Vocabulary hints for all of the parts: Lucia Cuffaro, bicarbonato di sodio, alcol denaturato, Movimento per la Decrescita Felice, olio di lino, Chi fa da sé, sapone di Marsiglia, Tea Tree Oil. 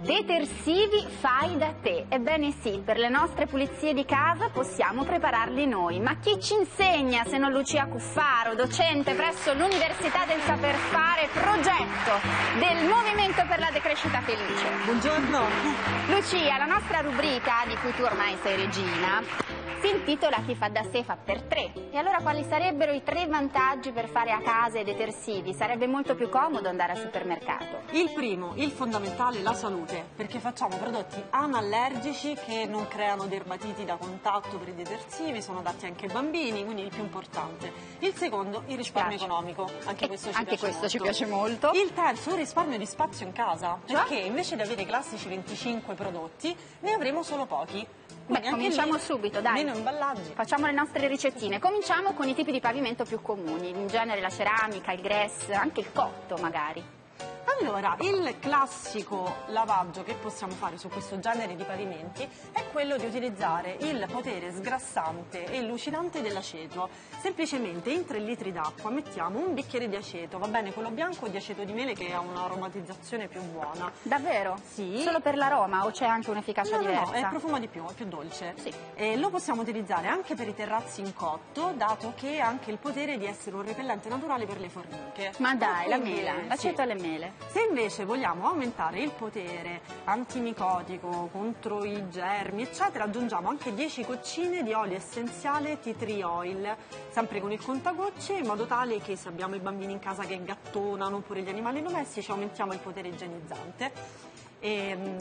Detersivi fai da te. Ebbene sì, per le nostre pulizie di casa possiamo prepararli noi. Ma chi ci insegna se non Lucia Cuffaro, docente presso l'Università del Saper Fare, progetto del Movimento per la Decrescita Felice. Buongiorno. Lucia, la nostra rubrica, di cui tu ormai sei regina, si intitola Chi fa da sé fa per tre. E allora quali sarebbero i tre vantaggi per fare a casa i detersivi? Sarebbe molto più comodo andare al supermercato. Il primo, il fondamentale, la salute, perché facciamo prodotti anallergici che non creano dermatiti da contatto. Per i detersivi sono adatti anche ai bambini, quindi il più importante. Il secondo, il risparmio economico, anche questo ci piace molto. Il terzo, il risparmio di spazio in casa, perché invece di avere i classici 25 prodotti ne avremo solo pochi. Beh, cominciamo subito, dai. Meno imballaggi. Facciamo le nostre ricettine. Cominciamo con i tipi di pavimento più comuni, in genere la ceramica, il grass, anche il cotto magari. Allora, il classico lavaggio che possiamo fare su questo genere di pavimenti è quello di utilizzare il potere sgrassante e lucidante dell'aceto. Semplicemente in 3 litri d'acqua mettiamo un bicchiere di aceto, va bene quello bianco o di aceto di mele che ha un'aromatizzazione più buona. Davvero? Sì. Solo per l'aroma o c'è anche un'efficacia diversa? No, profuma di più, è più dolce. Sì. E lo possiamo utilizzare anche per i terrazzi in cotto, dato che ha anche il potere di essere un repellente naturale per le formiche. Ma dai, la mela, l'aceto alle mele. Se invece vogliamo aumentare il potere antimicotico, contro i germi, eccetera, aggiungiamo anche 10 goccine di olio essenziale Tea Tree Oil, sempre con il contagocce, in modo tale che se abbiamo i bambini in casa che gattonano oppure gli animali domestici aumentiamo il potere igienizzante.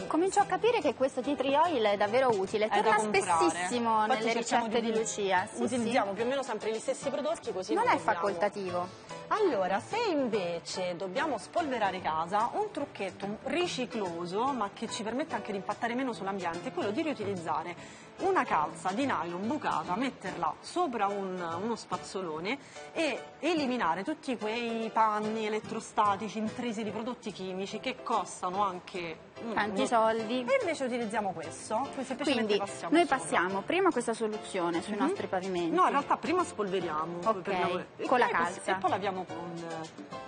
Comincio a capire che questo tea tree oil è davvero utile, torna spessissimo. Infatti nelle ricette di Lucia utilizziamo più o meno sempre gli stessi prodotti, così non è facoltativo. Allora, se invece dobbiamo spolverare casa, un trucchetto ricicloso ma che ci permette anche di impattare meno sull'ambiente è quello di riutilizzare una calza di nylon bucata, metterla sopra uno spazzolone e eliminare tutti quei panni elettrostatici intrisi di prodotti chimici che costano anche tanti soldi. E invece utilizziamo questo. Quindi noi passiamo prima questa soluzione sui nostri pavimenti. No, in realtà prima spolveriamo con la calza e poi laviamo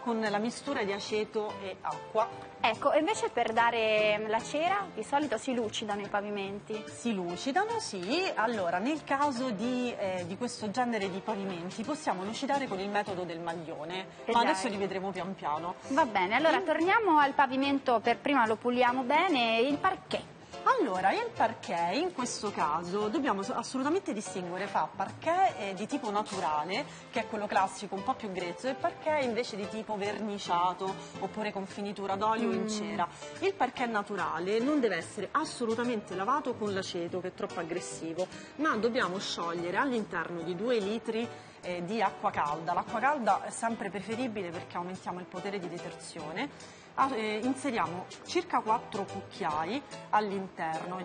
con la mistura di aceto e acqua. Ecco, invece per dare la cera di solito si lucidano i pavimenti. Si lucidano, sì. Allora, nel caso di questo genere di pavimenti possiamo lucidare con il metodo del maglione, ma adesso li vedremo pian piano. Va bene, allora torniamo al pavimento, per prima lo puliamo bene, il parquet. Allora, il parquet in questo caso dobbiamo assolutamente distinguere fra parquet di tipo naturale, che è quello classico un po' più grezzo, e parquet invece di tipo verniciato oppure con finitura d'olio in cera. Il parquet naturale non deve essere assolutamente lavato con l'aceto, che è troppo aggressivo, ma dobbiamo sciogliere all'interno di 2 litri di acqua calda. L'acqua calda è sempre preferibile perché aumentiamo il potere di detersione. Inseriamo circa 4 cucchiai all'interno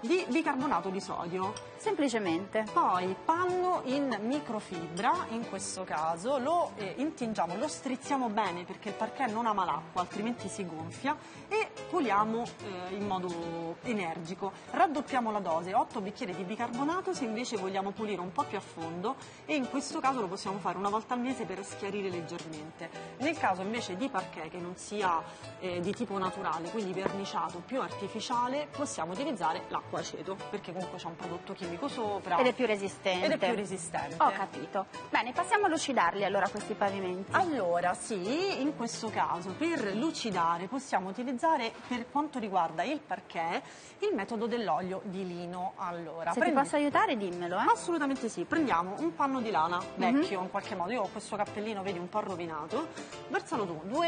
di bicarbonato di sodio, semplicemente. Poi panno in microfibra, in questo caso lo intingiamo, lo strizziamo bene perché il parquet non ama l'acqua, altrimenti si gonfia, e puliamo in modo energico. Raddoppiamo la dose, 8 bicchieri di bicarbonato se invece vogliamo pulire un po' più a fondo, e in questo caso lo possiamo fare una volta al mese per schiarire leggermente. Nel caso invece di parquet che non sia di tipo naturale, quindi verniciato, più artificiale, possiamo utilizzare l'acqua aceto, perché comunque c'è un prodotto chimico sopra ed è più resistente. Ho capito. Bene, passiamo a lucidarli allora questi pavimenti. Allora, sì, in questo caso per lucidare possiamo utilizzare, per quanto riguarda il parquet, il metodo dell'olio di lino. Allora, se ti posso aiutare dimmelo. Assolutamente sì. Prendiamo un panno di lana vecchio, in qualche modo, io ho questo cappellino, vedi, un po' rovinato. Versalo tu,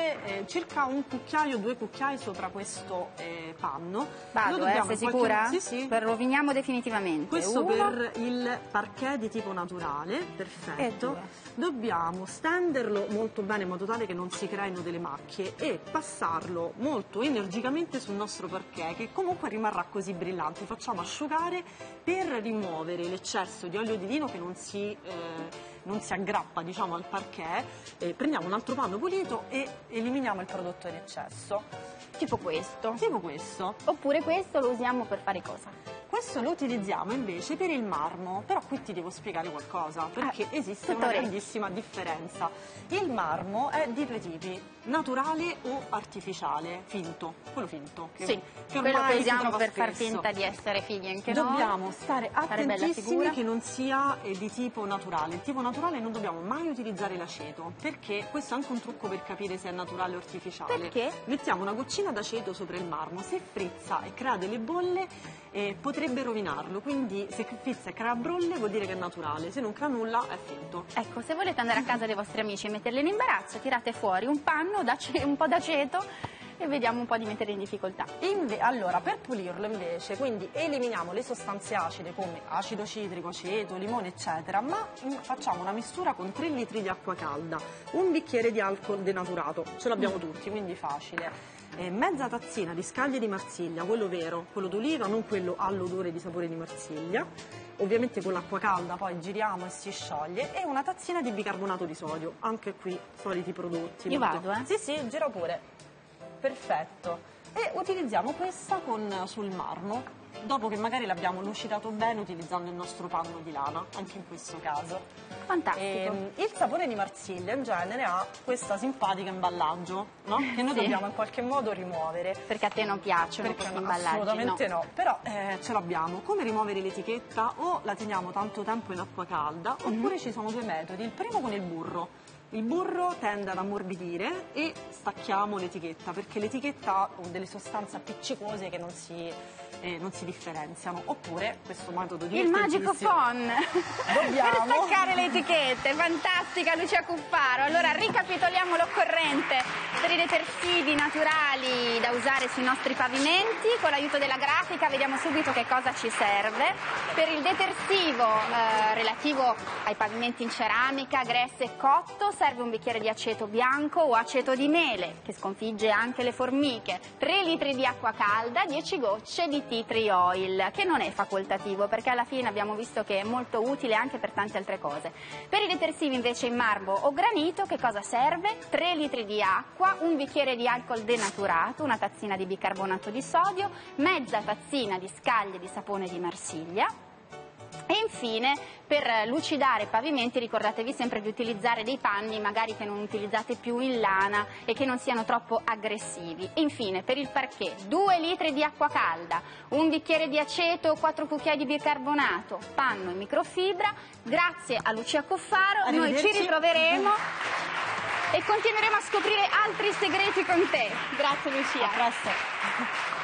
circa un cucchiaio, 2 cucchiai sopra questo panno. Vado, sei sicura? Sì, sì. Roviniamo definitivamente. Questo per il parquet di tipo naturale, perfetto. Dobbiamo stenderlo molto bene in modo tale che non si creino delle macchie e passarlo molto energicamente sul nostro parquet, che comunque rimarrà così brillante. Facciamo asciugare per rimuovere l'eccesso di olio di lino che non si aggrappa, diciamo, al parquet. Prendiamo un altro panno pulito e eliminiamo il prodotto in eccesso. Tipo questo? Tipo questo. Oppure questo lo usiamo per fare cosa? Questo lo utilizziamo invece per il marmo, però qui ti devo spiegare qualcosa, perché esiste una grandissima differenza. Il marmo è di due tipi, naturale o artificiale, finto, quello finto. Che sì, quello che usiamo per far finta di essere figli anche noi. Dobbiamo stare attentissimi che non sia di tipo naturale. Il tipo naturale non dobbiamo mai utilizzare l'aceto, perché questo è anche un trucco per capire se è naturale o artificiale. Perché? Mettiamo una goccina d'aceto sopra il marmo, se frizza e crea delle bolle, potrebbe rovinarlo, quindi se fizza e crea brolle vuol dire che è naturale, se non crea nulla è finto. Ecco, se volete andare a casa dei vostri amici e metterli in imbarazzo, tirate fuori un panno, un po' d'aceto e vediamo un po' di mettere in difficoltà. Allora, per pulirlo invece, quindi eliminiamo le sostanze acide come acido citrico, aceto, limone eccetera, ma facciamo una mistura con 3 litri di acqua calda, un bicchiere di alcol denaturato, ce l'abbiamo tutti, quindi facile. Mezza tazzina di scaglie di Marsiglia, quello vero, quello d'oliva, non quello all'odore di sapore di Marsiglia, ovviamente con l'acqua calda poi giriamo e si scioglie, e una tazzina di bicarbonato di sodio, anche qui soliti prodotti. Io vado, eh? Sì, sì, gira pure, perfetto, e utilizziamo questa sul marmo, dopo che magari l'abbiamo luccidato bene utilizzando il nostro panno di lana, anche in questo caso. Fantastico. Il sapone di Marsiglia in genere ha questo simpatico imballaggio, no? Che noi dobbiamo in qualche modo rimuovere. Perché a te non piacciono questi imballaggi? Assolutamente no. Però ce l'abbiamo. Come rimuovere l'etichetta? O la teniamo tanto tempo in acqua calda, oppure ci sono due metodi. Il primo con il burro. Il burro tende ad ammorbidire e stacchiamo l'etichetta, perché l'etichetta ha delle sostanze appiccicose che non si differenziano. Oppure questo metodo di magico phon per staccare le etichette. Fantastica Lucia Cuffaro. Allora ricapitoliamo l'occorrente per i detersivi naturali da usare sui nostri pavimenti. Con l'aiuto della grafica vediamo subito che cosa ci serve. Per il detersivo relativo ai pavimenti in ceramica, gresso e cotto, serve un bicchiere di aceto bianco o aceto di mele, che sconfigge anche le formiche, 3 litri di acqua calda, 10 gocce di Tea Tree Oil, che non è facoltativo perché alla fine abbiamo visto che è molto utile anche per tante altre cose. Per i detersivi invece in marmo o granito che cosa serve? 3 litri di acqua, un bicchiere di alcol denaturato, una tazzina di bicarbonato di sodio, mezza tazzina di scaglie di sapone di Marsiglia. E infine, per lucidare i pavimenti, ricordatevi sempre di utilizzare dei panni magari che non utilizzate più in lana e che non siano troppo aggressivi. E infine, per il parquet, 2 litri di acqua calda, un bicchiere di aceto, 4 cucchiai di bicarbonato, panno in microfibra. Grazie a Lucia Cuffaro, noi ci ritroveremo e continueremo a scoprire altri segreti con te. Grazie Lucia. A presto.